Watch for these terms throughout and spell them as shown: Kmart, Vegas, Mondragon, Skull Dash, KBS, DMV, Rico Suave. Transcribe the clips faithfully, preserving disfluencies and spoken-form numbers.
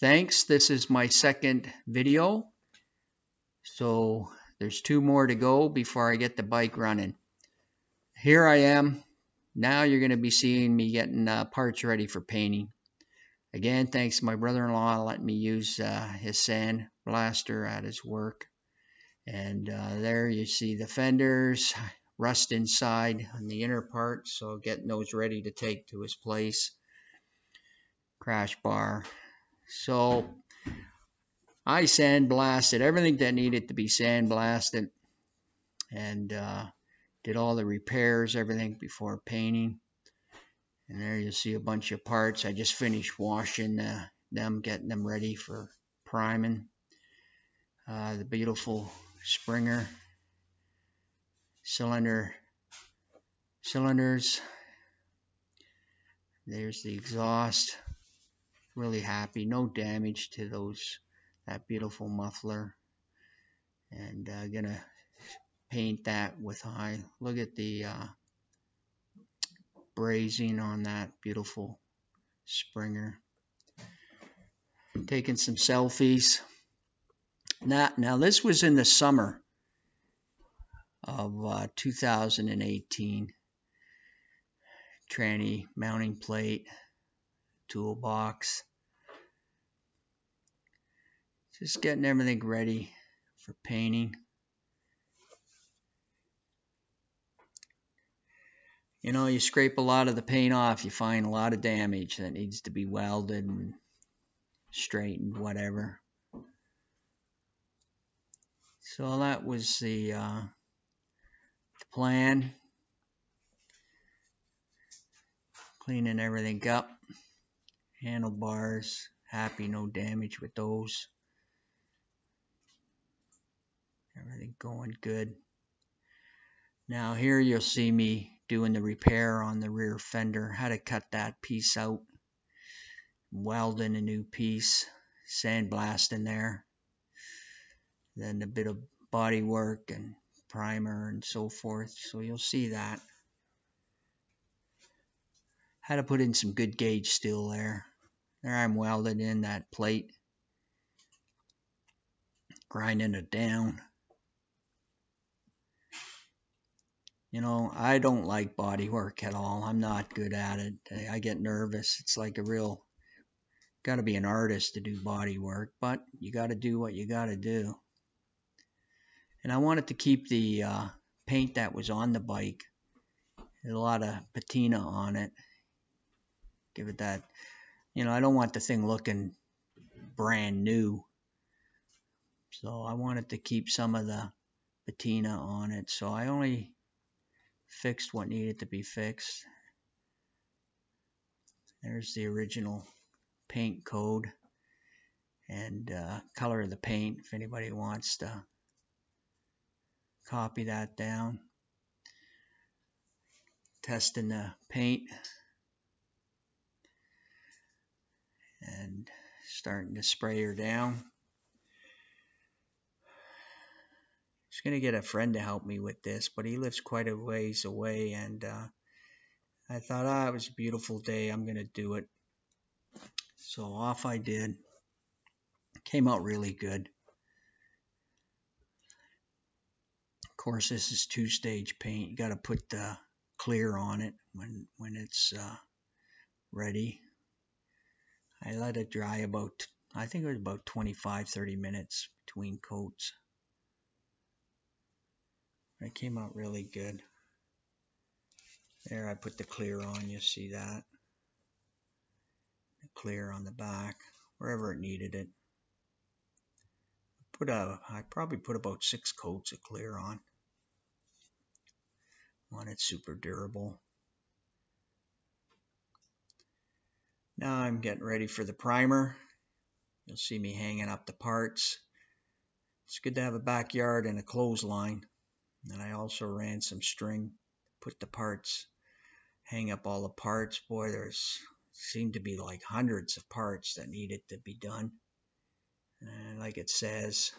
thanks. This is my second video. So there's two more to go before I get the bike running. Here I am. Now you're going to be seeing me getting uh, parts ready for painting. Again, thanks to my brother-in-law letting me use uh, his sand blaster at his work. And uh, there you see the fenders, rust inside on the inner part, so getting those ready to take to his place. Crash bar. So I sandblasted everything that needed to be sandblasted, and uh, did all the repairs, everything before painting. And there you see a bunch of parts. I just finished washing uh, them, getting them ready for priming. Uh, the beautiful Springer cylinder cylinders. There's the exhaust. Really happy. No damage to those. That beautiful muffler. And uh, gonna paint that with high. Look at the uh, brazing on that beautiful Springer. Taking some selfies. Now, now this was in the summer of uh, two thousand eighteen. Tranny mounting plate, toolbox. Just getting everything ready for painting. You know, you scrape a lot of the paint off, you find a lot of damage that needs to be welded and straightened, whatever. So that was the, uh, the plan. Cleaning everything up. Handlebars, happy, no damage with those. Everything going good. Now here you'll see me doing the repair on the rear fender. How to cut that piece out. Welding a new piece. Sandblasting there. Then a bit of body work and primer and so forth. So you'll see that. Had to put in some good gauge steel there. There I'm welding in that plate. Grinding it down. You know, I don't like body work at all. I'm not good at it. I get nervous. It's like a real... Got to be an artist to do body work, but you got to do what you got to do. And I wanted to keep the uh, paint that was on the bike. There's a lot of patina on it. Give it that. You know, I don't want the thing looking brand new. So I wanted to keep some of the patina on it. So I only fixed what needed to be fixed. There's the original paint code and uh, color of the paint if anybody wants to copy that down. Testing the paint and starting to spray her down. Just gonna get a friend to help me with this, but he lives quite a ways away, and uh, I thought, ah, it was a beautiful day, I'm gonna do it. So off I did. Came out really good. Of course, this is two-stage paint. You got to put the clear on it when when it's uh, ready. I let it dry about, I think it was about twenty-five to thirty minutes between coats. It came out really good. There, I put the clear on. You see that? The clear on the back, wherever it needed it. Put a, I probably put about six coats of clear on. One, it's super durable. Now I'm getting ready for the primer. You'll see me hanging up the parts. It's good to have a backyard and a clothesline. And I also ran some string, put the parts, hang up all the parts. Boy, there's seemed to be like hundreds of parts that needed to be done. And like it says,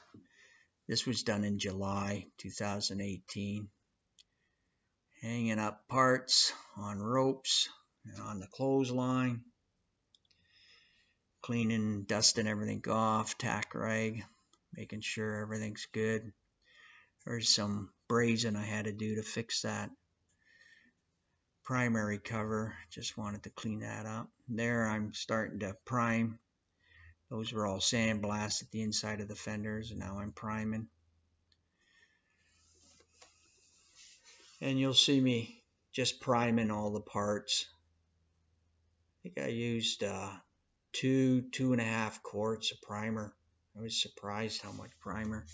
this was done in July two thousand eighteen. Hanging up parts on ropes and on the clothesline. cleaning, dusting everything off, tack rag, making sure everything's good. There's some brazing I had to do to fix that primary cover. Just wanted to clean that up. There I'm starting to prime. Those were all sandblasted, the inside of the fenders, and now I'm priming. And you'll see me just priming all the parts. I think I used uh, two, two and a half quarts of primer. I was surprised how much primer.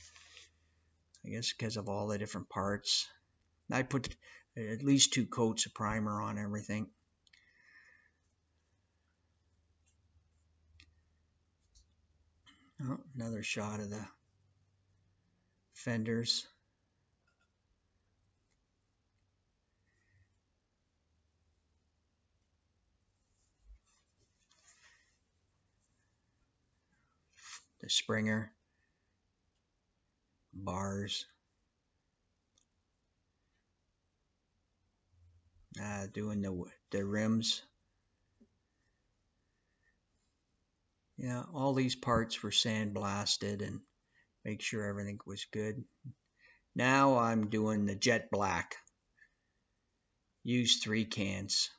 I guess because of all the different parts. I put at least two coats of primer on everything. Oh, another shot of the fenders. The Springer, bars. Uh, doing the, the rims. Yeah, all these parts were sandblasted and make sure everything was good. Now I'm doing the jet black. Use three cans,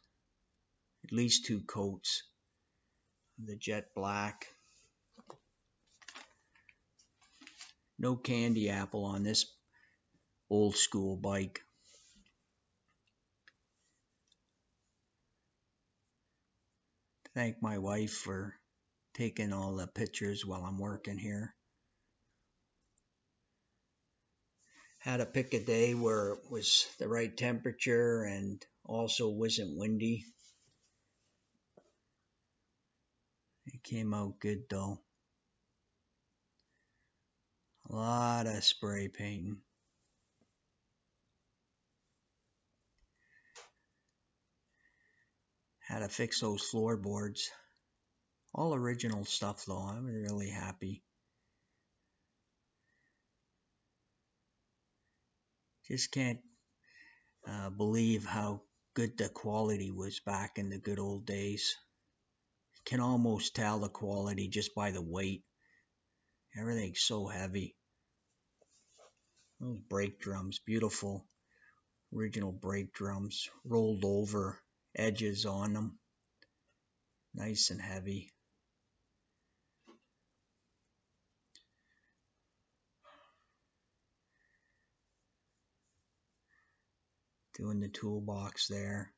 at least two coats. The jet black. No candy apple on this old school bike. Thank my wife for taking all the pictures while I'm working here. Had to pick a day where it was the right temperature and also wasn't windy. It came out good though. A lot of spray painting. Had to fix those floorboards. All original stuff though, I'm really happy. Just can't uh, believe how good the quality was back in the good old days. Can almost tell the quality just by the weight. Everything's so heavy. Those brake drums, beautiful original brake drums, rolled over, edges on them, nice and heavy. Doing the toolbox there.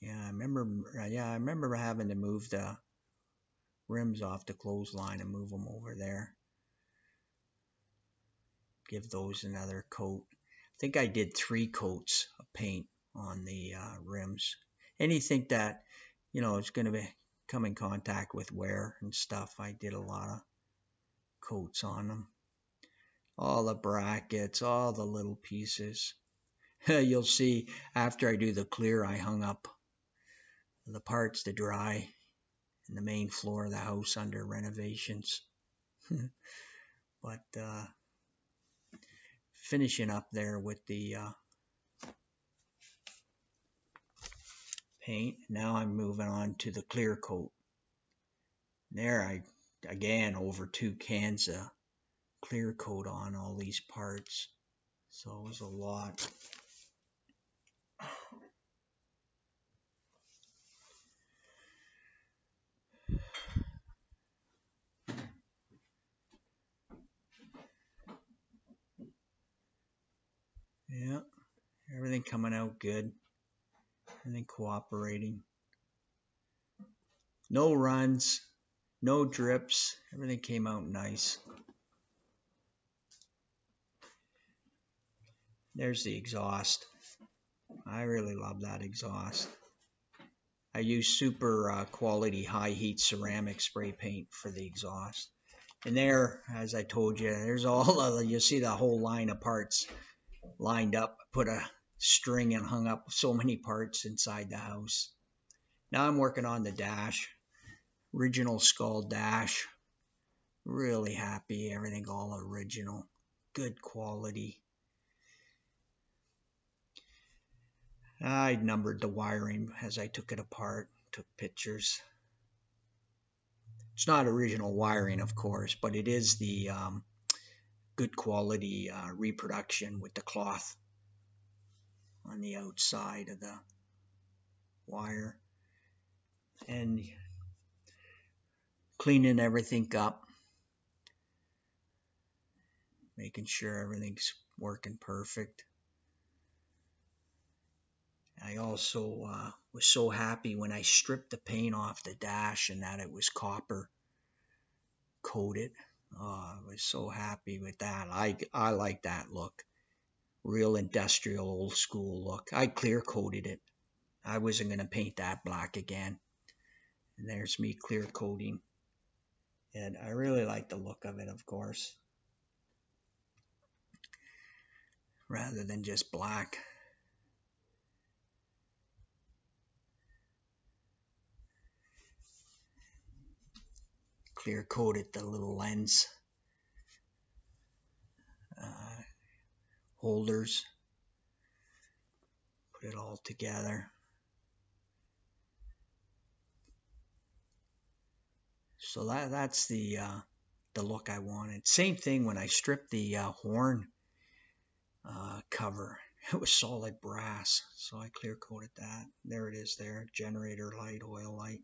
Yeah, I remember. Yeah, I remember having to move the rims off the clothesline and move them over there. Give those another coat. I think I did three coats of paint on the uh, rims. Anything that you know is going to come in contact with wear and stuff, I did a lot of coats on them. All the brackets, all the little pieces. You'll see after I do the clear, I hung up the parts to dry in the main floor of the house under renovations. But uh, finishing up there with the uh, paint. Now I'm moving on to the clear coat. There I again over two cans of clear coat on all these parts. So it was a lot. Yeah, everything coming out good, everything cooperating. No runs, no drips, everything came out nice. There's the exhaust. I really love that exhaust. I use super uh, quality high heat ceramic spray paint for the exhaust. And there, as I told you, there's all of the, you see the whole line of parts lined up. I put a string and hung up so many parts inside the house. Now I'm working on the dash, original skull dash. Really happy, everything all original, good quality. I numbered the wiring as I took it apart, took pictures. It's not original wiring, of course, but it is the um, good quality uh, reproduction with the cloth on the outside of the wire. And cleaning everything up, making sure everything's working perfect. I also uh, was so happy when I stripped the paint off the dash and that it was copper coated. Oh, I was so happy with that. I, I like that look. Real industrial, old school look. I clear coated it. I wasn't going to paint that black again. And there's me clear coating. And I really like the look of it, of course. Rather than just black. Clear coated the little lens uh, holders, put it all together. So that that's the uh, the look I wanted. Same thing when I stripped the uh, horn uh, cover. It was solid brass, so I clear coated that. There it is. There, generator light, oil light.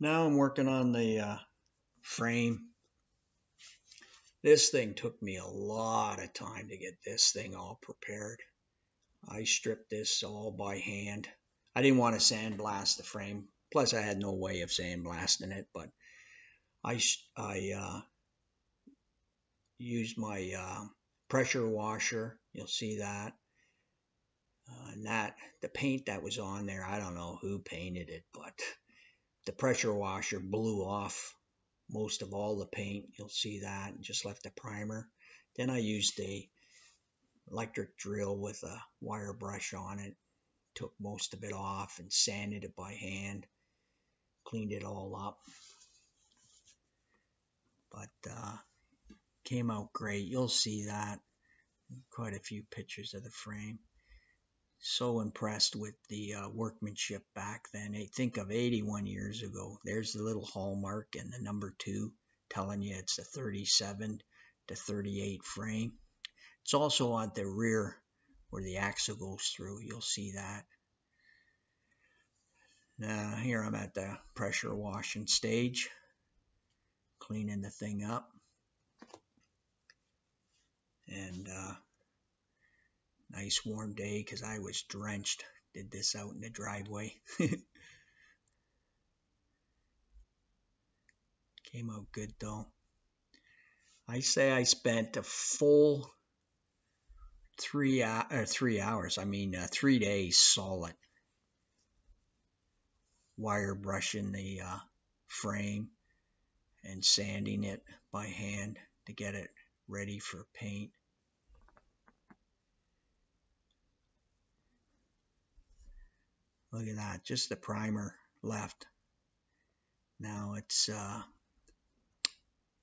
Now I'm working on the uh, frame. This thing took me a lot of time to get this thing all prepared. I stripped this all by hand. I didn't want to sandblast the frame. Plus, I had no way of sandblasting it, but I, I uh, used my uh, pressure washer. You'll see that. Uh, and that, the paint that was on there, I don't know who painted it, but the pressure washer blew off most of all the paint. You'll see that, and just left the primer. Then I used a electric drill with a wire brush on it, took most of it off and sanded it by hand, cleaned it all up. But uh, came out great. You'll see that. Quite a few pictures of the frame. So impressed with the uh, workmanship back then. I think of eighty-one years ago. There's the little hallmark and the number two telling you it's the thirty-seven to thirty-eight frame. It's also on the rear where the axle goes through. You'll see that. Now here I'm at the pressure washing stage, cleaning the thing up. And uh, nice warm day because I was drenched. Did this out in the driveway. Came out good though. I say I spent a full three uh, three hours. I mean uh, three days solid wire brushing the uh, frame and sanding it by hand to get it ready for paint. Look at that, just the primer left. Now it's uh,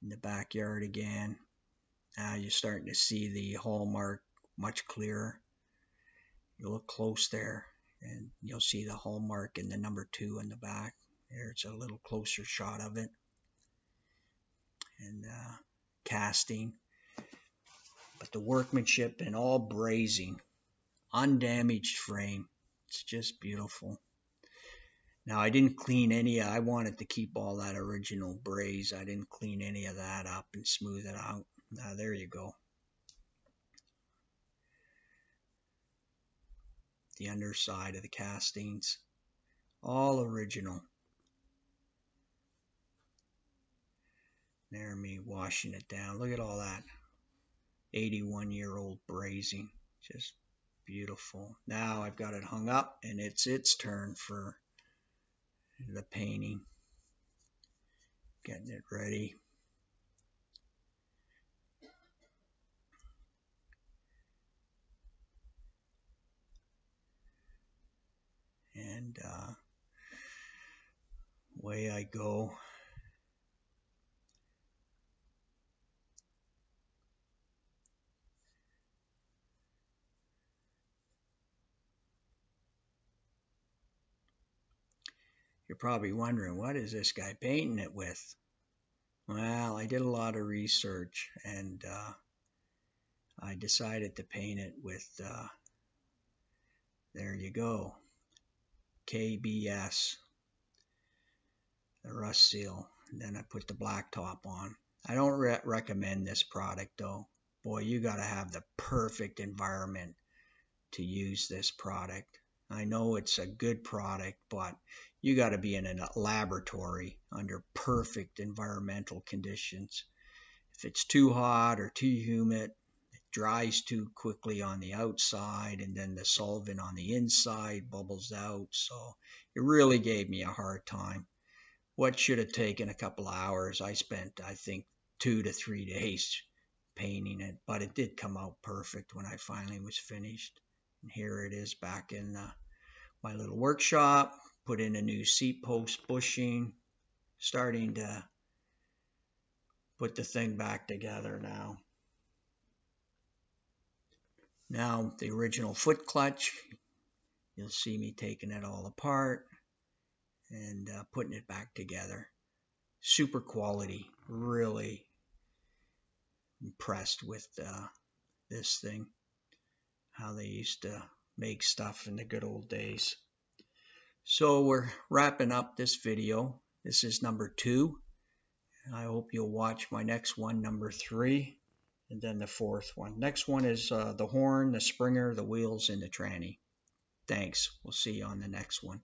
in the backyard again. Now you're starting to see the hallmark much clearer. You look close there and you'll see the hallmark and the number two in the back. There's a little closer shot of it. And uh, casting. But the workmanship and all brazing, undamaged frame. It's just beautiful. Now I didn't clean any. I wanted to keep all that original braze. I didn't clean any of that up and smooth it out. Now there you go. The underside of the castings, all original. There me washing it down. Look at all that eighty-one year old brazing. Just beautiful. Now I've got it hung up and it's its turn for the painting. Getting it ready. And uh, away I go. probably wondering, what is this guy painting it with? Well, I did a lot of research, and uh, I decided to paint it with, uh, there you go, K B S, the rust seal. And then I put the black top on. I don't re- recommend this product, though. Boy, you got to have the perfect environment to use this product. I know it's a good product, but you got to be in a laboratory under perfect environmental conditions. If it's too hot or too humid, it dries too quickly on the outside, and then the solvent on the inside bubbles out. So it really gave me a hard time. What should have taken a couple of hours, I spent, I think, two to three days painting it, but it did come out perfect when I finally was finished. And here it is back in uh, my little workshop. Put in a new seat post bushing, starting to put the thing back together now. Now the original foot clutch, you'll see me taking it all apart and uh, putting it back together. Super quality, really impressed with uh, this thing, how they used to make stuff in the good old days. So we're wrapping up this video. This is number two. I hope you'll watch my next one, number three, and then the fourth one. Next one is uh, the horn, the springer, the wheels, and the tranny. Thanks. We'll see you on the next one.